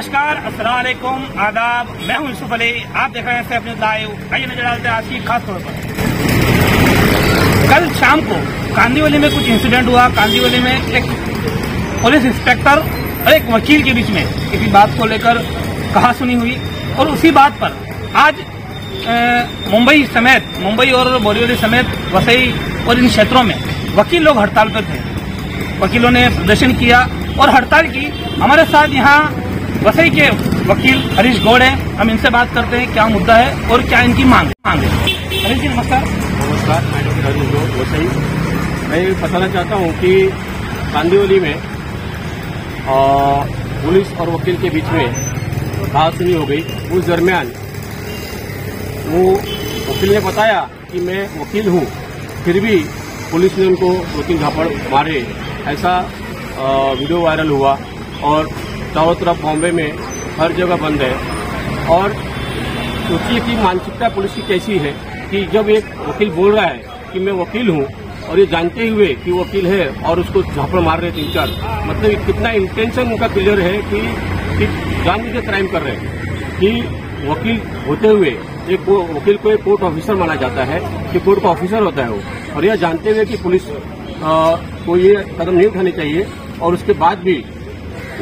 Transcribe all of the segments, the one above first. नमस्कार, अस्सलाम वालेकुम, आदाब। मैं हूं इंसूफ अली, आप देख रहे हैं अपने लाइव। आइए नजर डालते हैं आज की खास खबर पर। कल शाम को कांदिवली में कुछ इंसिडेंट हुआ। कांदिवली में एक पुलिस इंस्पेक्टर और एक वकील के बीच में किसी बात को लेकर कहासुनी हुई और उसी बात पर आज मुंबई और बोरीवली समेत वसई और इन क्षेत्रों में वकील लोग हड़ताल पर थे। वकीलों ने प्रदर्शन किया और हड़ताल की। हमारे साथ यहाँ वसई के वकील हरीश गौड़े, हम इनसे बात करते हैं क्या मुद्दा है और क्या इनकी मांग है। हरीश जी नमस्कार। मैं डॉक्टर हरीश गौड़े वसई। मैं बताना चाहता हूँ कि कांदिवली में पुलिस और वकील के बीच में कहासुनी हो गई। उस दरमियान वो वकील ने बताया कि मैं वकील हूँ, फिर भी पुलिस ने उनको दो तीन झापड़ मारे। ऐसा वीडियो वायरल हुआ और चारों तरफ बॉम्बे में हर जगह बंद है। और वकील की मानसिकता पुलिस की कैसी है कि जब एक वकील बोल रहा है कि मैं वकील हूँ और ये जानते हुए कि वकील है और उसको झापड़ मार रहे तीन चार, मतलब कितना इंटेंशन उनका क्लियर है कि जानबूझकर क्राइम कर रहे हैं। कि वकील होते हुए एक वकील को एक कोर्ट ऑफिसर माना जाता है कि कोर्ट का ऑफिसर होता है वो, और यह जानते हुए कि पुलिस को ये कदम नहीं उठाने चाहिए और उसके बाद भी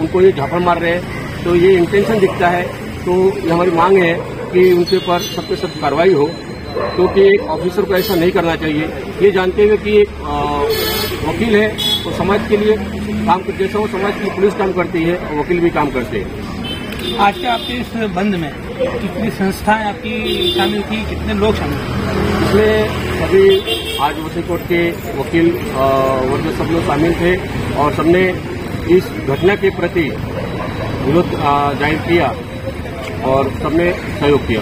उनको ये झापड़ मार रहे हैं, तो ये इंटेंशन दिखता है। तो ये हमारी मांग है कि उनके ऊपर सख्त से सख्त कार्रवाई हो, क्योंकि एक ऑफिसर को ऐसा नहीं करना चाहिए। ये जानते हुए कि एक वकील है वो समाज के लिए काम करते हैं, समाज के लिए पुलिस काम करती है और वकील भी काम करते हैं। आज के आपके इस बंद में कितनी संस्थाएं आपकी शामिल थी, कितने लोग शामिल थे इसमें? अभी आज वसई कोर्ट के वकील वर्ग सब लोग शामिल थे और सबने इस घटना के प्रति विरोध जाहिर किया और सबने सहयोग किया।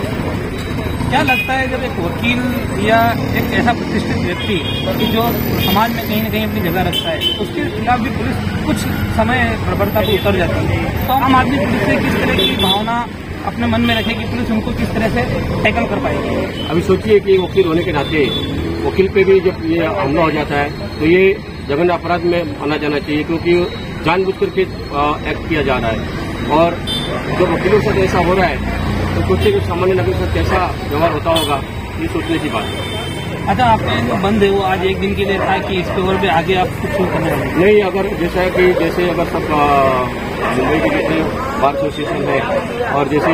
क्या लगता है जब एक वकील या एक ऐसा प्रतिष्ठित व्यक्ति कि जो समाज में कहीं न कहीं अपनी जगह रखता है, उसके खिलाफ भी पुलिस कुछ समय प्रबलता पर उतर जाती है, तो आम आदमी पुलिस से किस तरह की भावना अपने मन में रखे कि पुलिस उनको किस तरह से टैकल कर पाएगी? अभी सोचिए कि वकील होने के नाते वकील पे भी जब ये हमला हो जाता है तो ये जघन्य अपराध में माना जाना चाहिए, क्योंकि जानबूझकर के एक्ट किया जा रहा है। और जब वकीलों से ऐसा हो रहा है तो सोचिए कि सामान्य नागरिक से कैसा व्यवहार होता होगा, ये सोचने की बात है। अच्छा, आपने जो बंद है वो आज एक दिन के लिए था कि इसके ओर भी आगे आप कुछ करना है? नहीं, अगर जैसा है कि जैसे अगर सब मुंबई के जैसे बार एसोसिएशन है और जैसे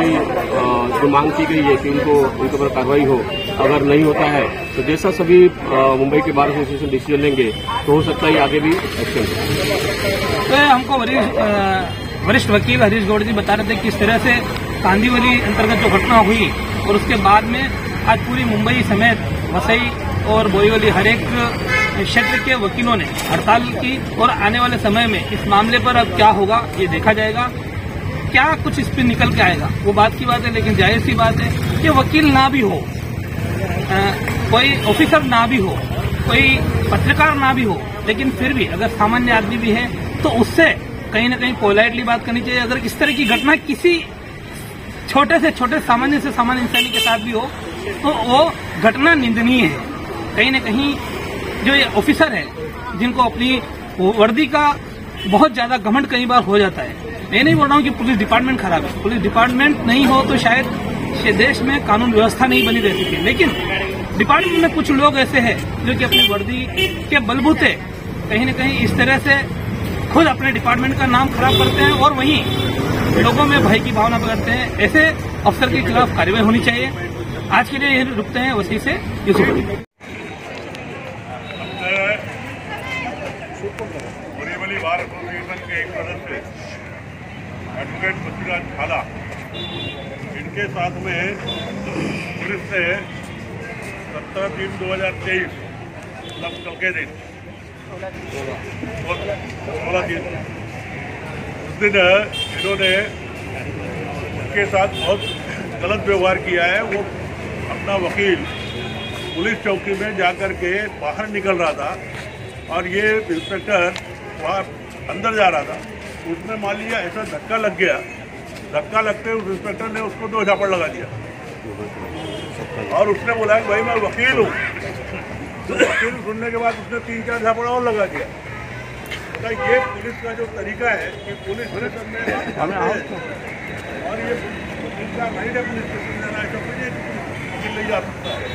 जो मांग की गई है कि उनके ऊपर कार्रवाई हो, अगर नहीं होता है तो जैसा सभी मुंबई के बार एसोसिएशन डिसीजन लेंगे तो हो सकता है आगे भी एक्शन। तो हमको वरिष्ठ वकील हरीश गौड़े जी बता रहे थे किस तरह से कांदिवली अंतर्गत जो घटना हुई और उसके बाद में आज पूरी मुंबई समेत वसई और बोरीवली हर एक क्षेत्र के वकीलों ने हड़ताल की और आने वाले समय में इस मामले पर अब क्या होगा ये देखा जाएगा। क्या कुछ इस पर निकल के आएगा वो बात की बात है, लेकिन जाहिर सी बात है कि वकील ना भी हो, कोई ऑफिसर ना भी हो, कोई पत्रकार ना भी हो, लेकिन फिर भी अगर सामान्य आदमी भी है तो उससे कहीं न कहीं पोलाइटली बात करनी चाहिए। अगर इस तरह की घटना किसी छोटे से छोटे सामान्य से सामान्य इंसानी के साथ भी हो तो वो घटना निंदनीय है। कहीं न कहीं जो ये ऑफिसर है जिनको अपनी वर्दी का बहुत ज्यादा घमंड कई बार हो जाता है, मैं नहीं बोल रहा हूँ कि पुलिस डिपार्टमेंट खराब है, पुलिस डिपार्टमेंट नहीं हो तो शायद देश में कानून व्यवस्था नहीं बनी रह सके, लेकिन डिपार्टमेंट में कुछ लोग ऐसे हैं जो कि अपनी वर्दी के बलबूते कहीं न कहीं इस तरह से खुद अपने डिपार्टमेंट का नाम खराब करते हैं और वहीं लोगों में भय की भावना करते हैं। ऐसे अफसर के खिलाफ कार्रवाई होनी चाहिए। आज के लिए यही रुकते हैं। वसई से यूसुफ अली। बोरीवली बार एसोसिएशन के एक सदस्य एडवोकेट पृथ्वीराज झाला, इनके साथ में पुलिस ने 17/3/2023 मतलब कल के दिन 16 दिन उस दिन इन्होंने उनके साथ बहुत गलत व्यवहार किया है। वो अपना वकील पुलिस चौकी में जाकर के बाहर निकल रहा था और ये इंस्पेक्टर वहाँ अंदर जा रहा था, उसने मान लिया, ऐसा धक्का लग गया। धक्का लगते उस इंस्पेक्टर ने उसको 2 झापड़ लगा दिया और उसने बोला भाई मैं वकील हूँ। तो वकील सुनने के बाद उसने 3-4 झापड़ और लगा दिया। तो ये पुलिस का जो तरीका है कि पुलिस और ये इनका राइट है पुलिस स्टेशन जाना है, ले जा सकता है।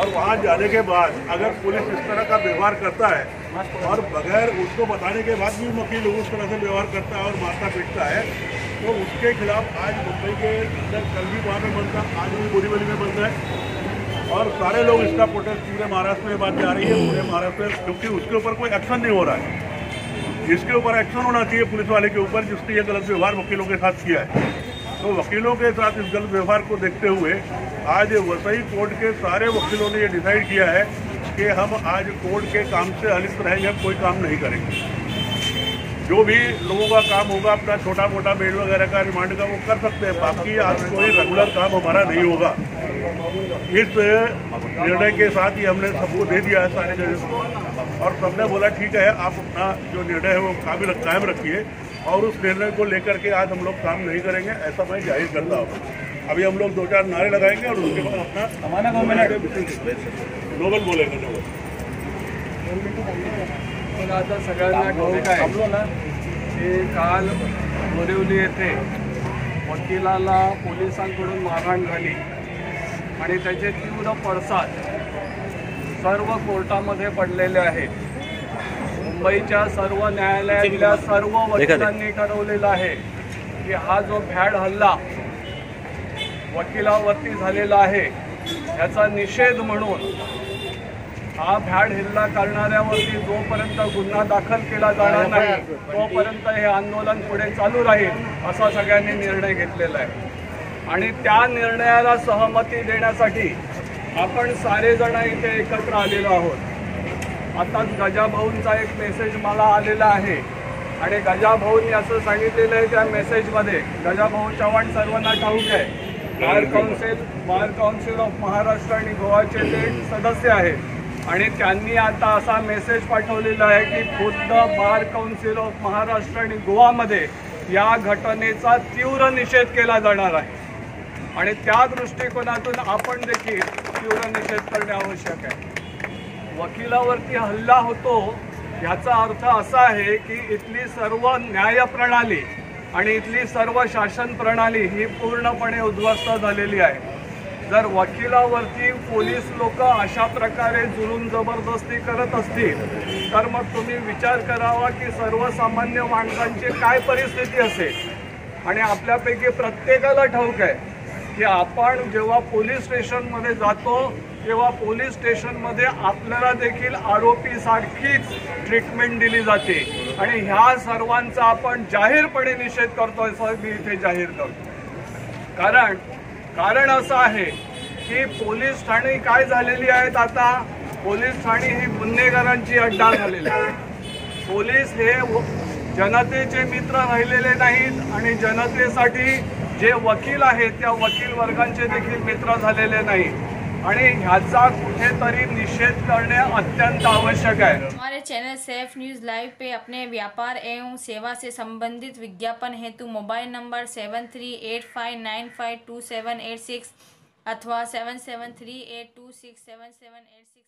और वहाँ जाने के बाद अगर पुलिस इस तरह का व्यवहार करता है और बगैर उसको बताने के बाद भी वकील उस तरह से व्यवहार करता है और मारता पीटता है, तो उसके खिलाफ आज मुंबई के अंदर कल भी वहाँ में बनता, आज भी बोरीवली में बनता है और सारे लोग इसका प्रोटेस्ट पूरे महाराष्ट्र में बात जा रही है, पूरे महाराष्ट्र में, क्योंकि उसके ऊपर कोई एक्शन नहीं हो रहा है। इसके ऊपर एक्शन होना चाहिए पुलिस वाले के ऊपर जिसने ये गलत व्यवहार वकीलों के साथ किया है। तो वकीलों के साथ इस गलत व्यवहार को देखते हुए आज वसई कोर्ट के सारे वकीलों ने ये डिसाइड किया है कि हम आज कोर्ट के काम से अलिप्त रहेंगे, हम कोई काम नहीं करेंगे। जो भी लोगों का काम होगा, अपना छोटा मोटा बेल वगैरह का, रिमांड का, वो कर सकते हैं। बाकी आज कोई रेगुलर काम हमारा नहीं होगा। इस निर्णय के साथ ही हमने सबको दे दिया है सारे जजेस को, और सबने बोला ठीक है आप अपना जो निर्णय है वो कायम रखिए, और उस निर्णय को लेकर के आज हम लोग काम नहीं करेंगे, ऐसा मैं जाहिर करता हूँ। अभी हम लोग 2-4 नारे लगाएंगे और उसके बाद अपना हमारा ग्लोबल बोलेंगे। पण आता सगळ्यांना ठाऊक आहे ना की काल बोरीवली येथे वकिलाला पोलिसांकडून मारहाण झाली आणि त्याचे तीव्र पडसाद सर्व कोर्टामध्ये पडलेले आहेत। मुंबईच्या सर्व न्यायालयातल्या सर्व वकिलांनी ठरवलेलं आहे की हा जो भ्याड हल्ला वकिलावरती झालेला आहे याचा निषेध म्हणून हा भ्याड हल्ला करणाऱ्यावरती जोपर्यंत गुन्हा दाखल केला जाणार नाही तोपर्यंत हे आंदोलन पुढे चालू राहील असा सगळ्यांनी निर्णय घेतलेला आहे। आणि त्या निर्णयाला सहमती देण्यासाठी आपण सारेजण इथे एकत्र आलेलो आहोत। आताच गजाभाऊंचा एक मेसेज मला आलेला आहे आणि गजाभाऊंनी असं सांगितलेलं आहे त्या मेसेजमध्ये, गजाभाऊ चव्हाण सर्वांना ठाऊक आहे, बार काउन्सिल ऑफ महाराष्ट्र आणि गोवाचे ते सदस्य आहेत आणि त्यांनी आता असा मेसेज पाठवलेला आहे की खुद्द बार काउन्सिल ऑफ महाराष्ट्र आणि गोवामध्ये या घटनेचा तीव्र निषेध केला जाणार आहे आणि त्या दृष्टिकोनातून आपण देखील तीव्र निषेध करणे आवश्यक आहे। वकिलावरती हल्ला होतो याचा अर्थ असा आहे की इथली सर्व न्यायप्रणाली आणि इथली सर्व शासन प्रणाली ही पूर्णपणे उद्ध्वस्त झालेली आहे। जर वकिलावरती पोलीस लोक अशा प्रकारे जुलूम जबरदस्ती करत असतील तर मग तुम्ही विचार करावा की सर्वसामान्य माणसांची काय परिस्थिती असेल। आणि आपल्यापैकी प्रत्येकाला ठाऊक आहे की आपण जेव्हा पोलीस स्टेशनमध्ये जातो तेव्हा पोलीस स्टेशनमध्ये आपल्याला देखील आरोपीसारखीच ट्रीटमेंट दिली जाते आणि ह्या सर्वांचा आपण जाहीरपणे निषेध करतो असं मी इथे जाहीर करतो। कारण असं आहे की पोलीस ठाणी काय झालेली आहेत, आता पोलीस ठाणी ही गुन्हेगारांची अड्डा झालेली आहे। पोलीस हे जनतेचे मित्र राहिलेले नाहीत आणि जनतेसाठी जे वकील आहेत त्या वकील वर्गांचे देखील मित्र झालेले नाहीत आणि ह्याचा कुठेतरी निषेध करणे अत्यंत आवश्यक है। हमारे चैनल सेफ न्यूज़ लाइव पे अपने व्यापार एवं सेवा से संबंधित विज्ञापन हेतु मोबाइल नंबर 7385952786 अथवा 7738267786